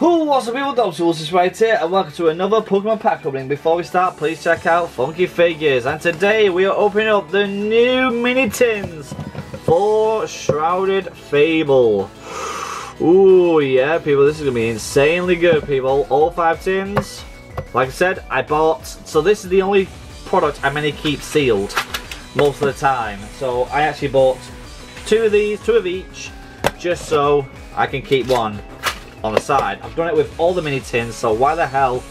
What's up people, Dobbsy was right here and welcome to another Pokemon pack opening. Before we start, please check out Funky Figures, and today we are opening up the new mini tins for Shrouded Fable. Ooh yeah people, this is going to be insanely good people, all 5 tins. Like I said, I bought, so this is the only product I many keep sealed most of the time. So I actually bought 2 of these, 2 of each, just so I can keep one on the side. I've done it with all the mini tins, so why the hell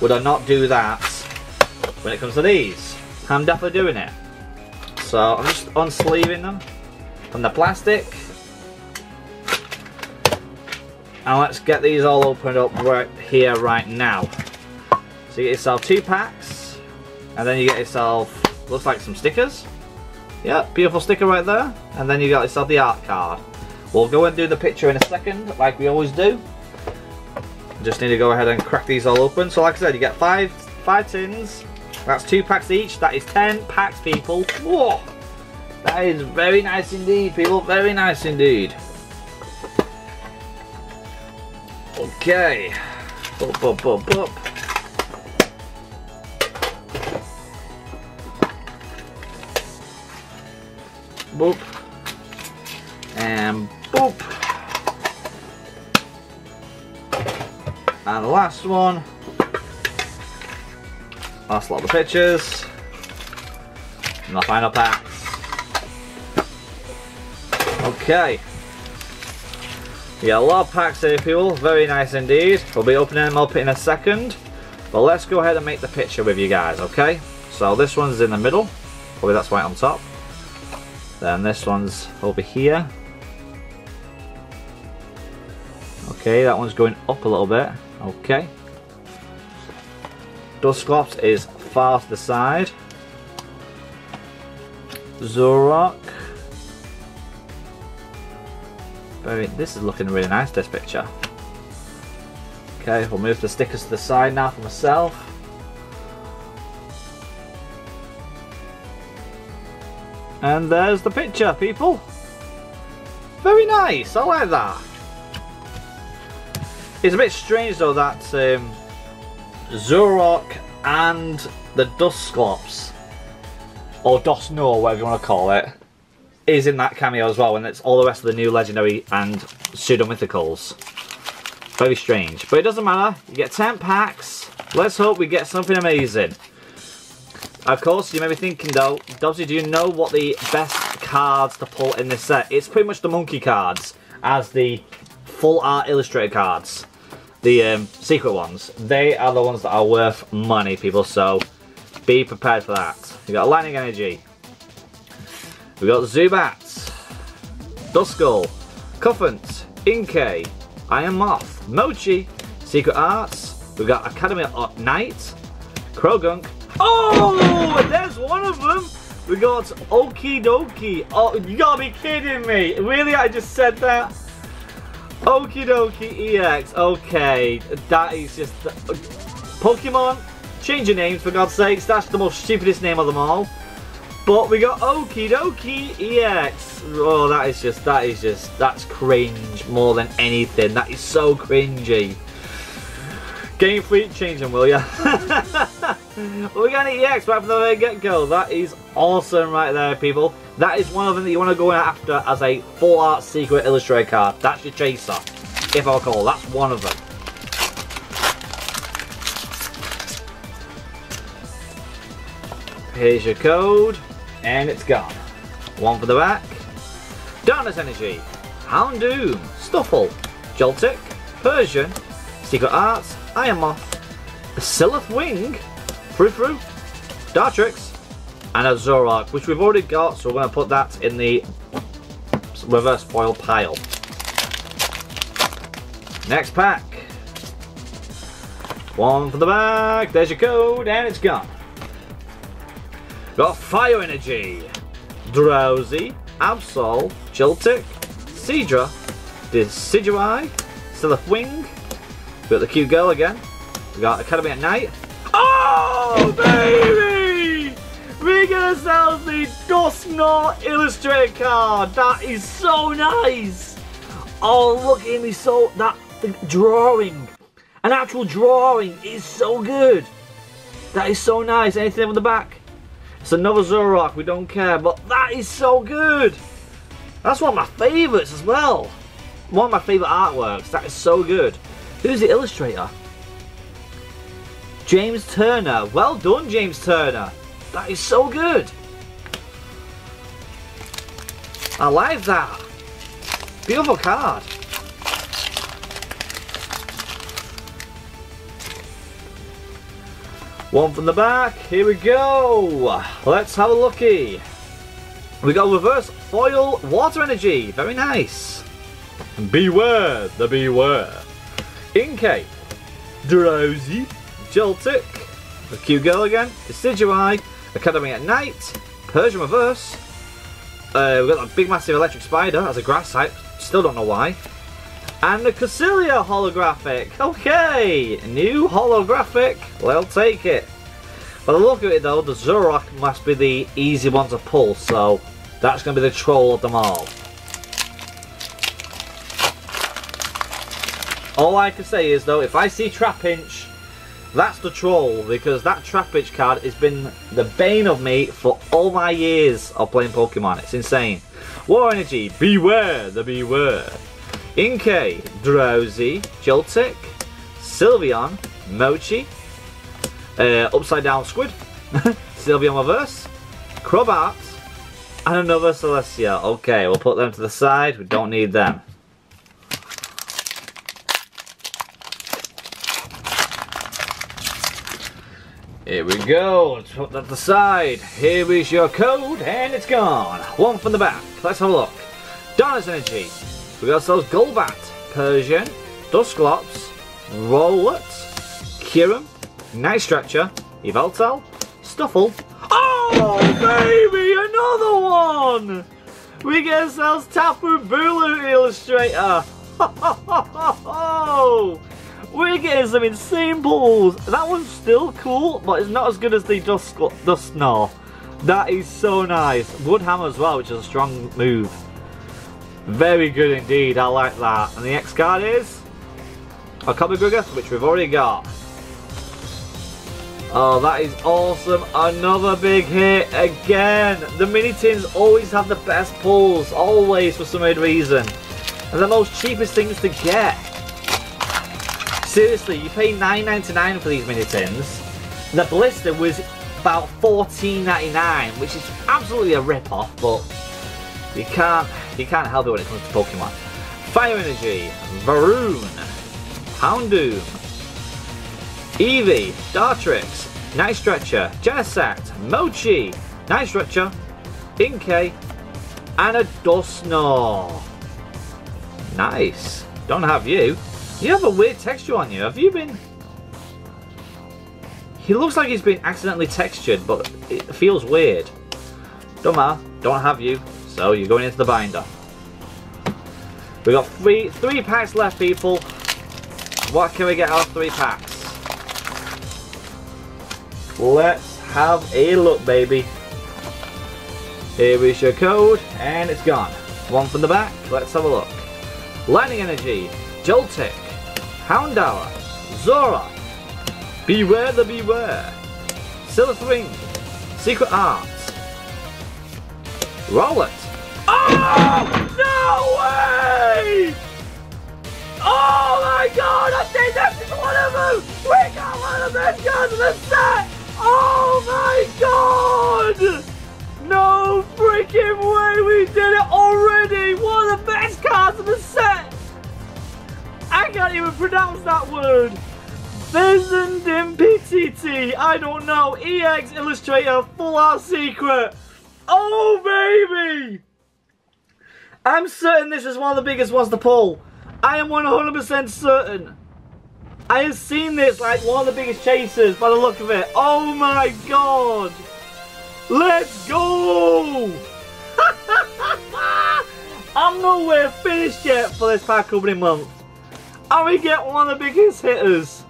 would I not do that when it comes to these? I'm definitely doing it. So I'm just unsleeving them from the plastic. And let's get these all opened up right here, right now. So you get yourself 2 packs, and then you get yourself, looks like some stickers. Yeah, beautiful sticker right there. And then you got yourself the art card. We'll go and do the picture in a second, like we always do. Just need to go ahead and crack these all open. So like I said, you get five tins. That's 2 packs each. That is 10 packs, people. Whoa! That is very nice indeed, people. Very nice indeed. Okay. Up, up, up, up. Boop. And boop. And the last one. Last lot of the pictures. And the final packs. Okay. We got a lot of packs here, people. Very nice indeed. We'll be opening them up in a second. But let's go ahead and make the picture with you guys, okay? So this one's in the middle. Probably that's right on top. Then this one's over here. Okay, that one's going up a little bit. Okay. Dusknoir is far to the side. Zoroark. This is looking really nice, this picture. Okay, we'll move the stickers to the side now for myself. And there's the picture, people. Very nice, I like that. It's a bit strange though that Zoroark and the Dusknoir, or Dusknoir, whatever you want to call it, is in that cameo as well, and it's all the rest of the new legendary and pseudo-mythicals. Very strange, but it doesn't matter. You get 10 packs. Let's hope we get something amazing. Of course, you may be thinking though, Dobbsy, do you know what the best cards to pull in this set? It's pretty much the monkey cards, as the full art illustrated cards. The secret ones. They are the ones that are worth money, people, so be prepared for that. We've got Lightning Energy. We've got Zubat. Duskull. Cuffant. Inkay. Iron Moth. Mochi. Secret Arts. We've got Academy Knight. Krogunk. Oh, there's one of them. We got Okidogi. Oh, you gotta be kidding me. Really, I just said that? Okidogi EX. Okay, that is just... Pokemon, change your names for God's sakes. That's the most stupidest name of them all. But we got Okidogi EX. Oh, that's cringe more than anything. That is so cringy. Game Freak, change them, will ya? We got an EX right from the very get-go. That is awesome right there, people. That is one of them that you want to go after as a full art secret illustrator card. That's your chaser, if I'll call. That's one of them. Here's your code, and it's gone. One for the back. Darkness Energy, Houndoom, Stuffle, Joltik, Persian, Secret Arts, Iron Moth, a Silith Wing, Frou-Frou, Dartrix, and a Zoroark, which we've already got, so we're going to put that in the reverse foil pile. Next pack. One for the back, there's your code, and it's gone. Got Fire Energy, Drowsy, Absol, Joltik, Seadra, Decidueye, Silith Wing. We got the cute girl again. We got Academy at Night. Oh, baby! We get ourselves the Dusknoir illustrated card. That is so nice. Oh, look at me. So that The drawing! An actual drawing is so good! That is so nice. Anything on the back? It's another Zoroark, we don't care, but that is so good! That's one of my favourites as well! One of my favourite artworks, that is so good. Who's the illustrator? James Turner. Well done, James Turner! That is so good! I like that! Beautiful card! One from the back, here we go! Let's have a looky! We got reverse foil water energy, very nice! Beware the Beware! Inkay, Drowsy, Joltik, the Cute Girl again, Decidueye, Academy at Night, Persian Reverse, we've got that big massive electric spider as a grass type, still don't know why, and the Cassilia holographic. Okay, new holographic. Well, take it. By the look of it though, the Zoroark must be the easy one to pull, so that's going to be the troll of them all. All I can say is though, if I see Trapinch, that's the troll, because that Trapinch card has been the bane of me for all my years of playing Pokemon. It's insane. War Energy, Beware the Beware. Inkay, Drowsy, Joltik, Sylveon, Mochi, Upside Down Squid, Sylveon Reverse, Crobat, and another Celestia. Okay, we'll put them to the side, we don't need them. Here we go, let's put that to the side. Here is your code, and it's gone. One from the back, let's have a look. Donner's Energy. We got ourselves Golbat, Persian, Dusclops, Rowlet, Kyurem, Night Stretcher, Yveltal, Stuffle. Oh baby, another one! We get ourselves Tapu Bulu Illustrator. We're getting some insane pulls. That one's still cool, but it's not as good as the Dusknoir. That is so nice. Woodhammer as well, which is a strong move. Very good indeed, I like that. And the next card is a Cobbigrigger, which we've already got. Oh, that is awesome. Another big hit again. The mini tins always have the best pulls, always, for some odd reason. And the most cheapest things to get. Seriously, you pay $9.99 for these mini tins. The blister was about $14.99, which is absolutely a rip-off, but you can't help it when it comes to Pokemon. Fire Energy, Varoon, Houndoom, Eevee, Dartrix, Night Stretcher, Genesect, Mochi, Night Stretcher, Inkay, and a Dusknoir. Nice. Don't have you. You have a weird texture on you. Have you been... He looks like he's been accidentally textured, but it feels weird. Don't matter. Don't have you. So you're going into the binder. We got three packs left, people. What can we get out of three packs? Let's have a look, baby. Here is your code, and it's gone. One from the back. Let's have a look. Lightning Energy, Joltik, Houndour, Zora, Beware the Beware, Silithwing, Secret Arts, Rowlet. Oh, no way! Oh my god, I think this is one of them! We got one of the best cards in the set! Oh my god! No freaking way, we did it already! One of the best cards in the set! I can't even pronounce that word! Fezandipititi, I don't know, EX Illustrator, Full Art Secret! Oh baby! I'm certain this is one of the biggest ones to pull. I am 100% certain. I have seen this like one of the biggest chasers by the look of it. Oh my god! Let's go! I'm nowhere finished yet for this pack opening month. And we get one of the biggest hitters.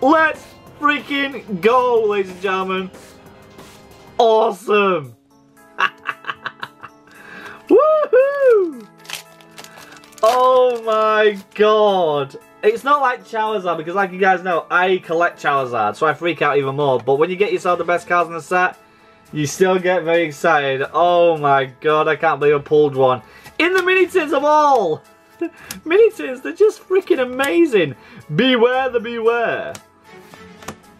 Let's freaking go, ladies and gentlemen. Awesome! Woohoo! Oh my god! It's not like Charizard, because like you guys know, I collect Charizard, so I freak out even more. But when you get yourself the best cards in the set, you still get very excited. Oh my god, I can't believe I pulled one. In the Minitins of all! Minitins, they're just freaking amazing. Beware the Beware.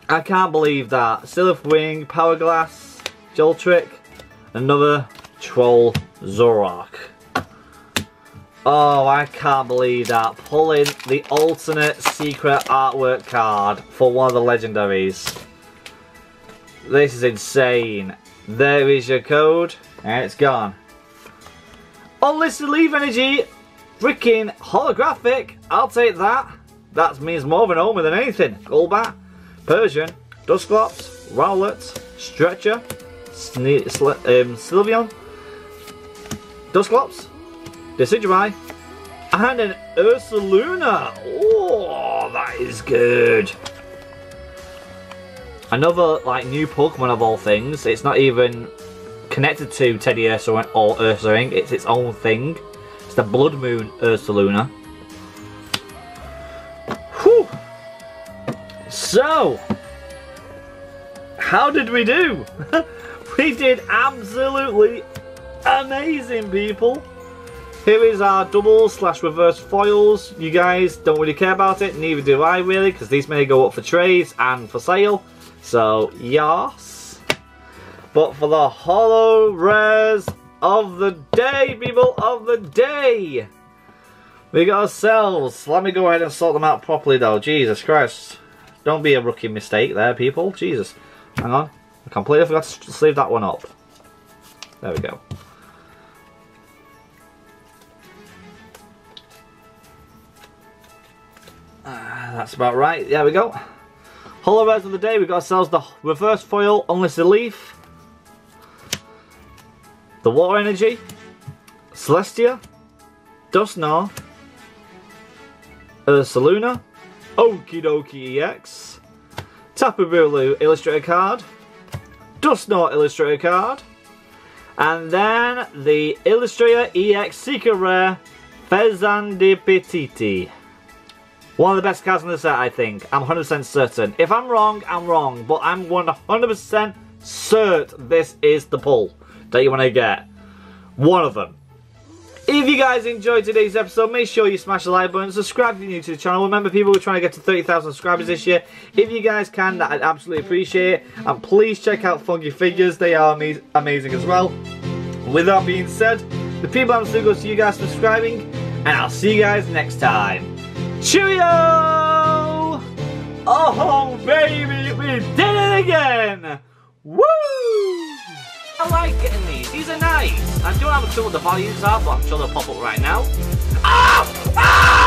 I can't believe that. Silph Wing, Power Glass, Joltrick, another Troll Zoroark. Oh, I can't believe that. Pulling the alternate secret artwork card for one of the legendaries. This is insane. There is your code, and it's gone. Unlisted Leaf Energy, freaking holographic. I'll take that. That means more of an omen than anything. Golbat, Persian, Dusclops, Rowlet, Stretcher, Sylveon, Dusclops, Decidueye, and an Ursaluna. Oh, that is good. Another like new Pokemon of all things. It's not even connected to Teddy Ursa or Ursaring. It's its own thing. It's the Blood Moon Ursaluna. Whew. So, how did we do? We did absolutely amazing, people. Here is our double slash reverse foils. You guys don't really care about it, neither do I really, because these may go up for trades and for sale. So, yes. But for the holo rares of the day, people of the day, we got ourselves. Let me go ahead and sort them out properly, though. Jesus Christ. Don't be a rookie mistake there, people. Jesus. Hang on. I completely forgot to sleeve that one up. There we go. That's about right. There we go. Holo rares of the day. We got ourselves the reverse foil, Unlisted Leaf, the Water Energy, Celestia, Dusknoir, Ursaluna, Okidogi EX, Tapu Bulu Illustrator card, Dusknoir Illustrator card, and then the Illustrator EX Secret Rare, Fezandipititi. One of the best cards in the set, I think. I'm 100% certain. If I'm wrong, I'm wrong. But I'm 100% certain this is the pull that you want to get. One of them. If you guys enjoyed today's episode, make sure you smash the like button. Subscribe if you're new to the channel. Remember, people, we're trying to get to 30,000 subscribers this year. If you guys can, that I'd absolutely appreciate it. And please check out Funky Figures. They are amazing as well. With that being said, the people I'm still goes to you guys subscribing. And I'll see you guys next time. Cheerio! Oh baby, we did it again! Woo! I like getting these are nice. I don't have a clue what the values are, but I'm sure they'll pop up right now. Ah! Ah!